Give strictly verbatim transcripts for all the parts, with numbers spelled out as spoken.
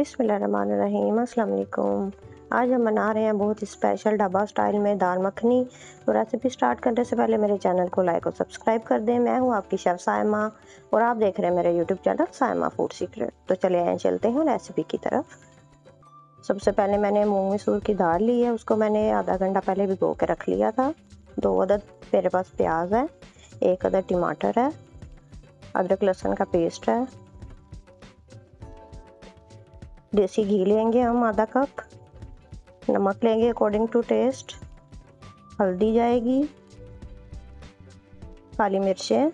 बिस्मिल्लाहिर्रहमानिर्रहीम। अस्सलाम वालेकुम। आज हम बना रहे हैं बहुत स्पेशल ढाबा स्टाइल में दाल मखनी। तो रेसिपी स्टार्ट करने से पहले मेरे चैनल को लाइक और सब्सक्राइब कर दें। मैं हूं आपकी शेफ़ साइमा और आप देख रहे हैं मेरा YouTube channel Saima food secret. तो चले आए चलते हैं रेसिपी की तरफ। सबसे पहले मैंने मूंग मसूर की दाल ली है, उसको मैंने आधा घंटा पहले भिगो के रख लिया था। दो अदद मेरे पास प्याज है, एक अदद टमाटर है, अदरक लहसुन का पेस्ट है, देसी घी लेंगे हम आधा कप, नमक लेंगे अकॉर्डिंग टू टेस्ट, हल्दी जाएगी, काली मिर्चें,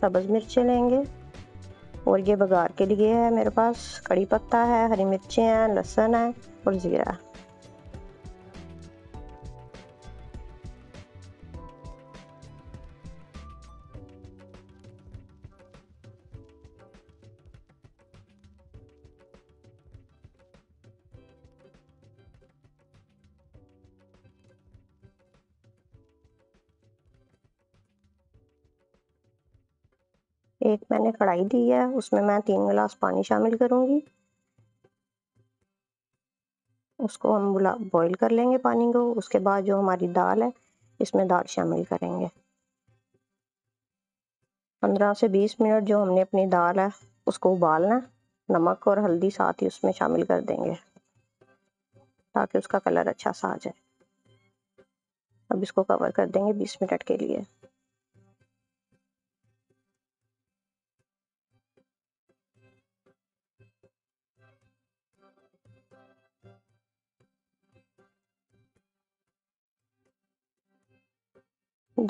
सब्ज़ मिर्चें लेंगे, और ये बघार के लिए है मेरे पास कड़ी पत्ता है, हरी मिर्चें हैं, लहसुन है और ज़ीरा। एक मैंने कढ़ाई दी है, उसमें मैं तीन गिलास पानी शामिल करूंगी। उसको हम बॉईल कर लेंगे पानी को। उसके बाद जो हमारी दाल है इसमें दाल शामिल करेंगे। पंद्रह से बीस मिनट जो हमने अपनी दाल है उसको उबालना है। नमक और हल्दी साथ ही उसमें शामिल कर देंगे ताकि उसका कलर अच्छा सा आ जाए। अब इसको कवर कर देंगे बीस मिनट के लिए।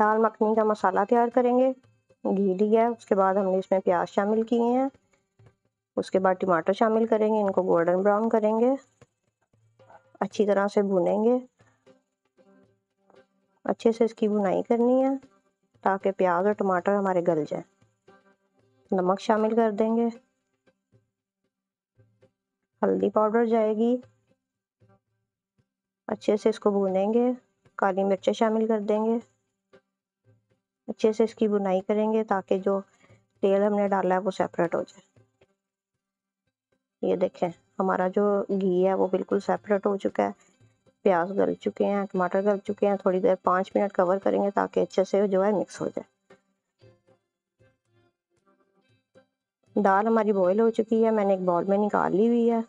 दाल मखनी का मसाला तैयार करेंगे। घी लिया है, उसके बाद हमने इसमें प्याज शामिल किए हैं, उसके बाद टमाटर शामिल करेंगे, इनको गोल्डन ब्राउन करेंगे, अच्छी तरह से भुनेंगे। अच्छे से इसकी भुनाई करनी है ताकि प्याज और टमाटर हमारे गल जाए। नमक शामिल कर देंगे, हल्दी पाउडर जाएगी, अच्छे से इसको भुनेंगे। काली मिर्चें शामिल कर देंगे, अच्छे से इसकी भुनाई करेंगे ताकि जो तेल हमने डाला है वो सेपरेट हो जाए। ये देखें हमारा जो घी है वो बिल्कुल सेपरेट हो चुका है, प्याज गल चुके हैं, टमाटर गल चुके हैं। थोड़ी देर पाँच मिनट कवर करेंगे ताकि अच्छे से जो है मिक्स हो जाए। दाल हमारी बॉईल हो चुकी है, मैंने एक बाउल में निकाल ली हुई है।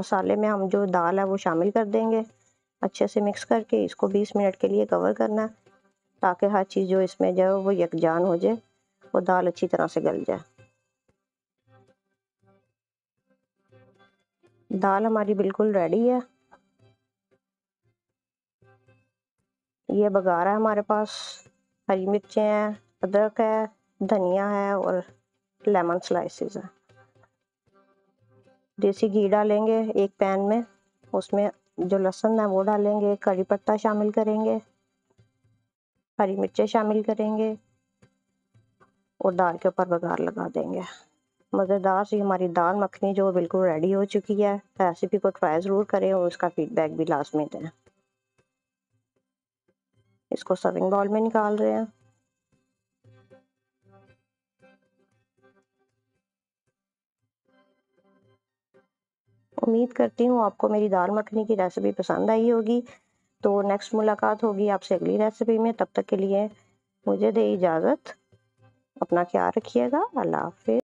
मसाले में हम जो दाल है वो शामिल कर देंगे। अच्छे से मिक्स करके इसको बीस मिनट के लिए कवर करना है ताकि हर चीज़ जो इसमें जाए वो यकजान हो जाए और दाल अच्छी तरह से गल जाए। दाल हमारी बिल्कुल रेडी है। ये बघारा है हमारे पास, हरी मिर्चें हैं, अदरक है, धनिया है और लेमन स्लाइसेस हैं। देसी घी डालेंगे एक पैन में, उसमें जो लहसुन है वो डालेंगे, करी पत्ता शामिल करेंगे, हरी मिर्चें शामिल करेंगे और दाल के ऊपर बघार लगा देंगे। मज़ेदार सी हमारी दाल मखनी जो बिल्कुल रेडी हो चुकी है। रेसिपी को ट्राई ज़रूर करें और उसका फीडबैक भी लाजमी दें। इसको सर्विंग बाउल में निकाल रहे हैं। उम्मीद करती हूँ आपको मेरी दाल मखनी की रेसिपी पसंद आई होगी। तो नेक्स्ट मुलाकात होगी आपसे अगली रेसिपी में। तब तक के लिए मुझे दे इजाज़त, अपना ख्याल रखिएगा। अल्लाह हाफिज़।